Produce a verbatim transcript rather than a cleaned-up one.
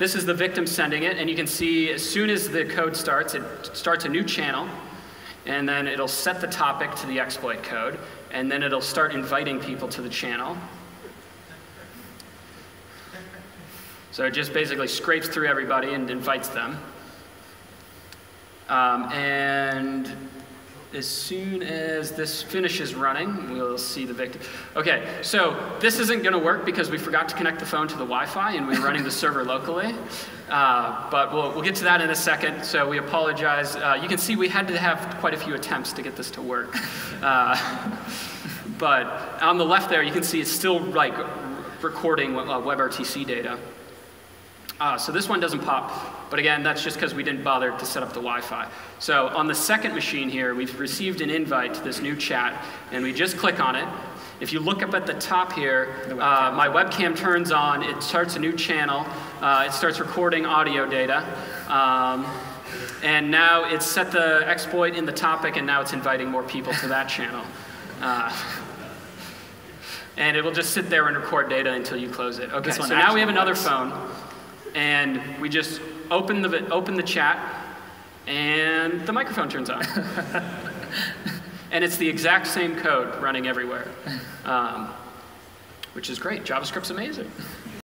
This is the victim sending it, and you can see as soon as the code starts, it starts a new channel, and then it'll set the topic to the exploit code, and then it'll start inviting people to the channel. So it just basically scrapes through everybody and invites them. Um, and as soon as this finishes running, we'll see the victim. Okay, so this isn't going to work because we forgot to connect the phone to the Wi-Fi and we were running the server locally. Uh, but we'll, we'll get to that in a second, so we apologize. Uh, you can see we had to have quite a few attempts to get this to work. Uh, but on the left there, you can see it's still like recording WebRTC data. Uh, so this one doesn't pop, but again, that's just because we didn't bother to set up the Wi-Fi. So on the second machine here, we've received an invite to this new chat, and we just click on it. If you look up at the top here, the webcam. Uh, my webcam turns on, it starts a new channel, uh, it starts recording audio data, um, and now it's set the exploit in the topic, and now it's inviting more people to that channel. Uh, and it will just sit there and record data until you close it. Okay, so now we have another phone. And we just open the, open the chat, and the microphone turns on. And it's the exact same code running everywhere, um, which is great. JavaScript's amazing.